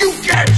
You get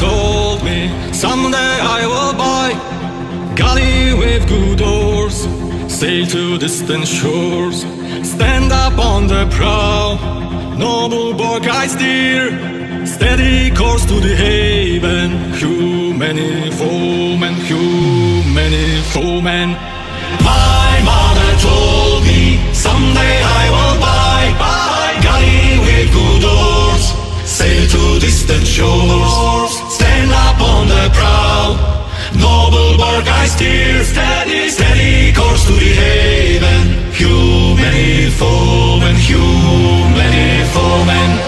told me someday I will buy galley with good oars, sail to distant shores, stand up on the prow, noble bark I steer, steady course to the haven. Humane foemen, humane foemen. My mother told me someday I will buy galley with good oars, sail to distant shores, stand up on the prow, noble bark I steer, steady, steady course to the haven. Humane foemen, humane foemen.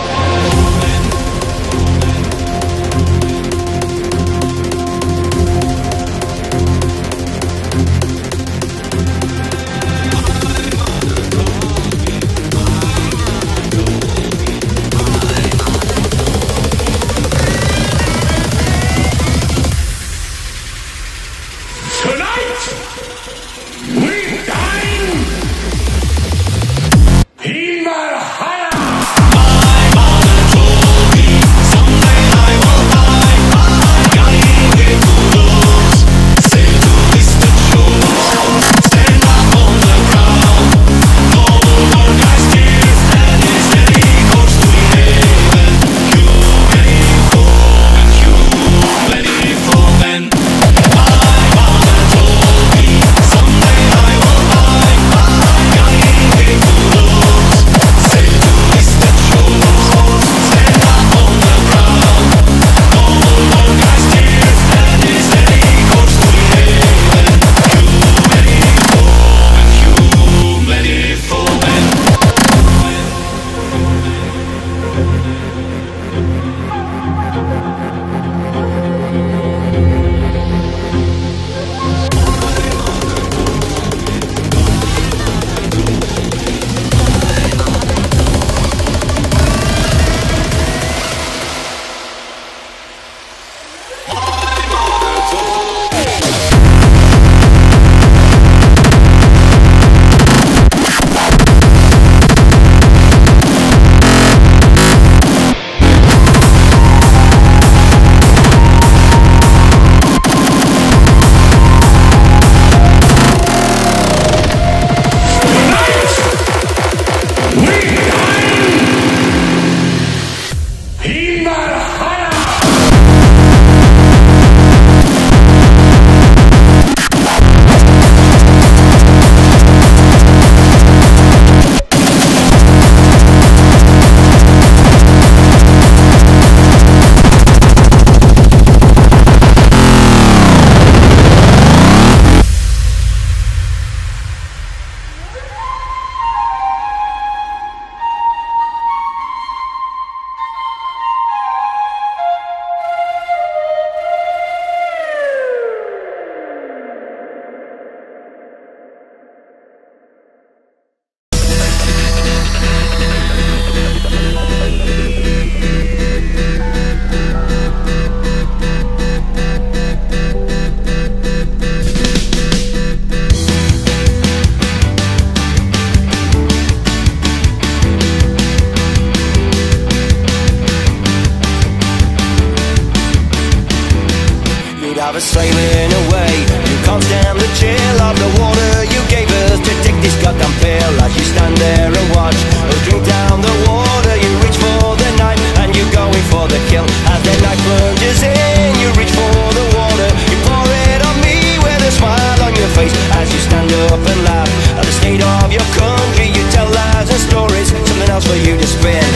a slaving away, you calm down the chill of the water you gave us to take this goddamn pill. As you stand there and watch, or drink down the water, you reach for the knife and you're going for the kill. As the knife plunges in, you reach for the water, you pour it on me with a smile on your face. As you stand up and laugh at the state of your country, you tell lies and stories, something else for you to spin.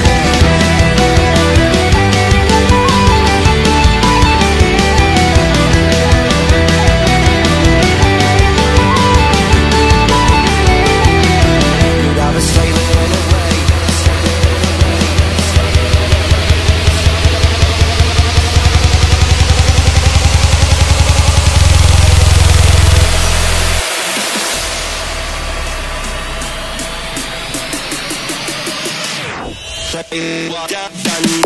What I've done.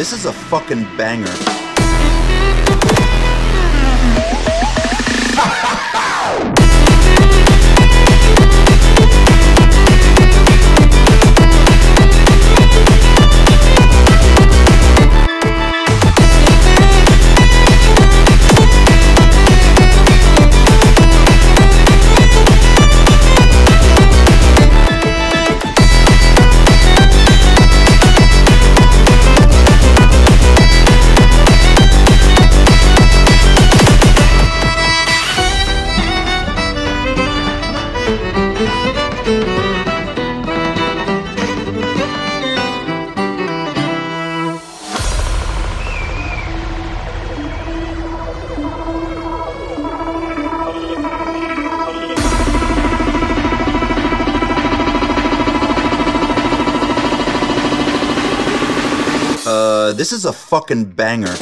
This is a fucking banger. This is a fucking banger.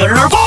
up your phone.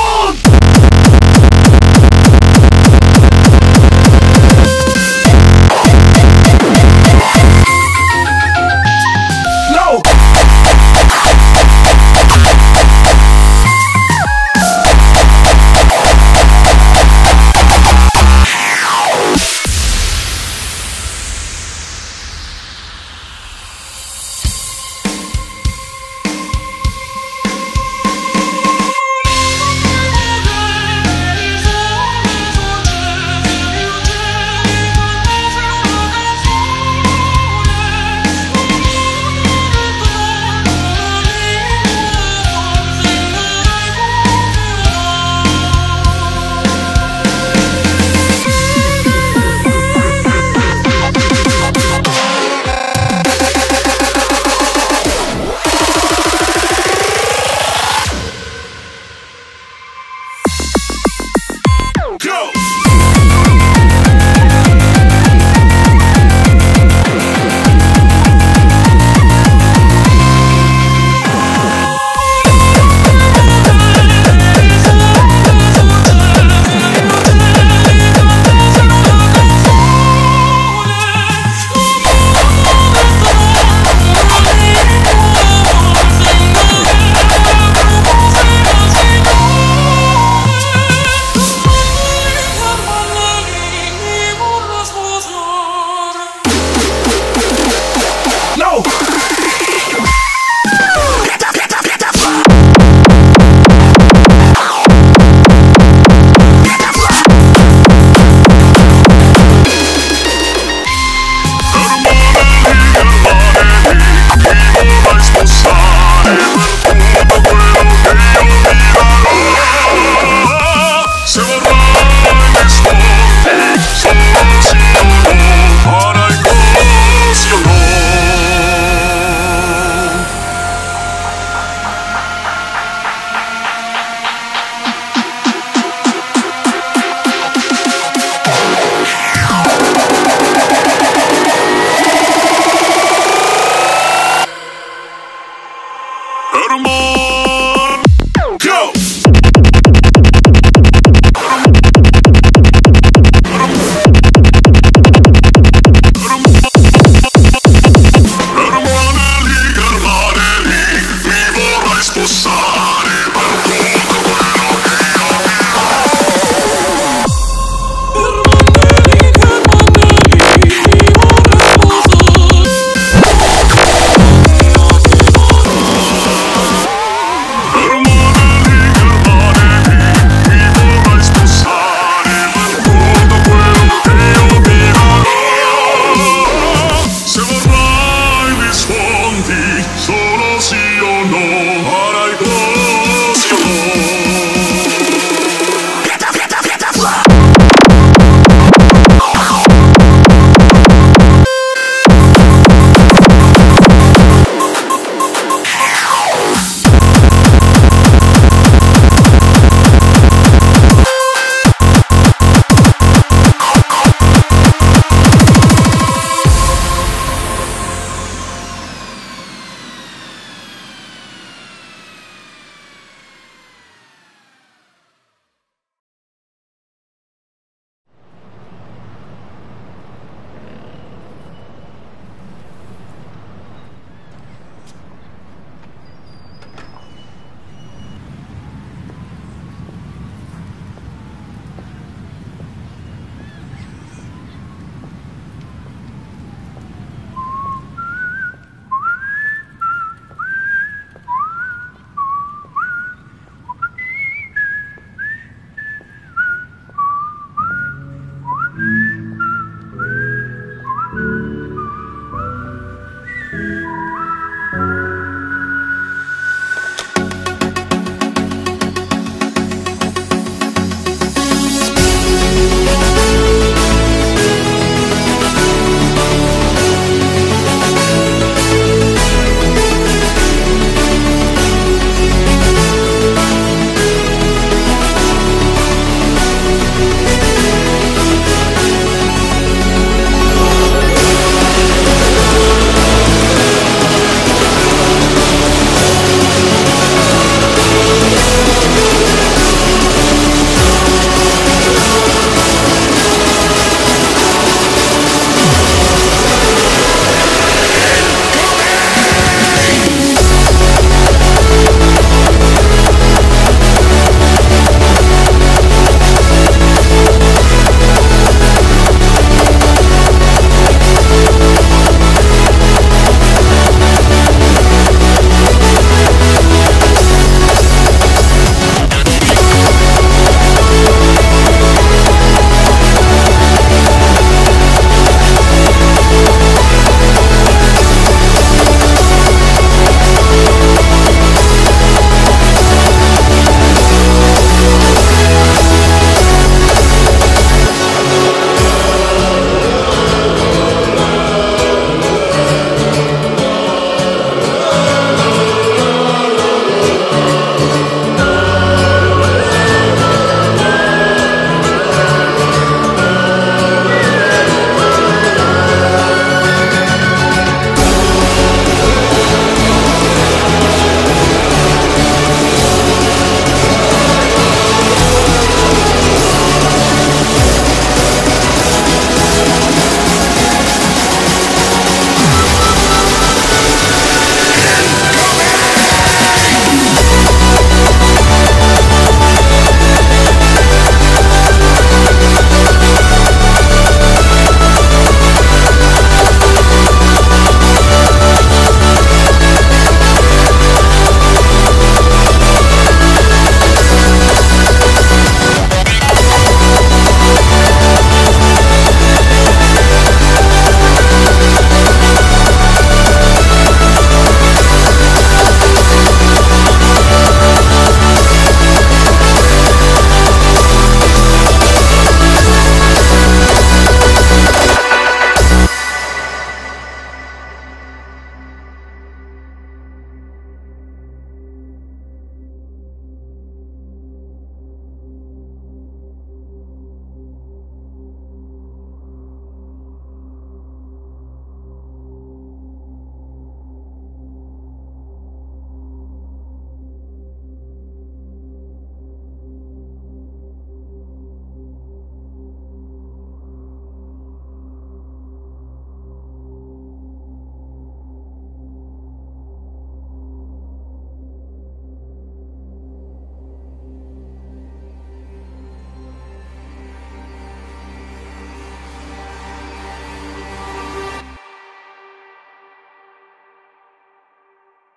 Come on.